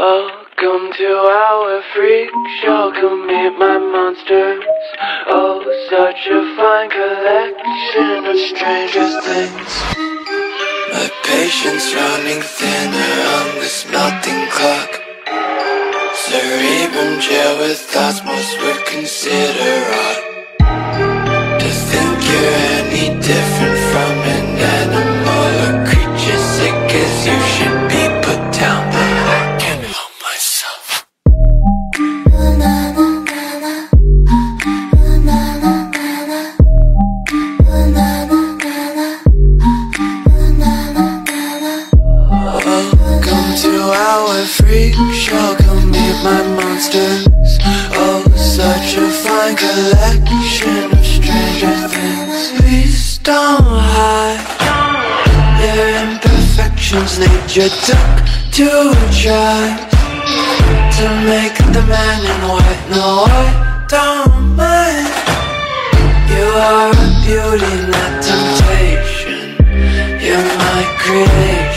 Welcome to our freak show. Come meet my monsters. Oh, such a fine collection of strangest things. My patience running thinner on this melting clock. Cerebrum jail with thoughts most would consider odd. To think you're any different from an animal or creature sick as you should be put down, but I can't help myself. Welcome to our freak show. My monsters, oh, such a fine collection of stranger things. Please don't hide their imperfections. Nature took to try to make the man in white. No, I don't mind. You are a beauty, not temptation. You're my creation.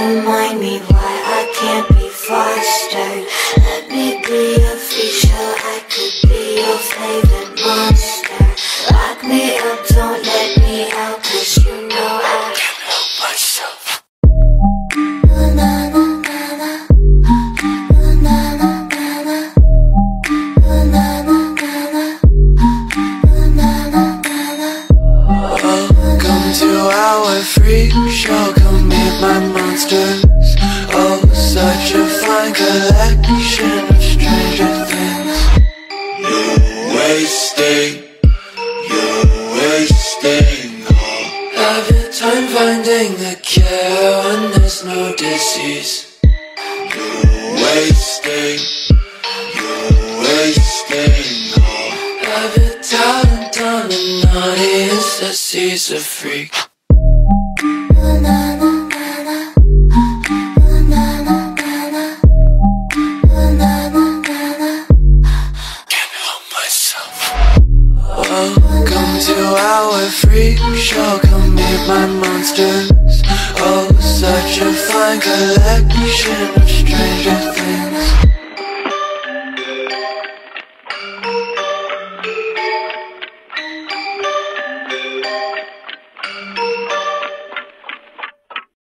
Remind me why I can't be fostered. Let me be a feature. I could be your favorite monster. Lock me up, don't let me out, cause you know I can't help myself. Welcome to our freak show. Come meet my monsters. Oh, such a fine collection of stranger things. You're wasting, all of your time finding the cure when there's no disease. You're wasting, all of your talent on an audience that sees a freak.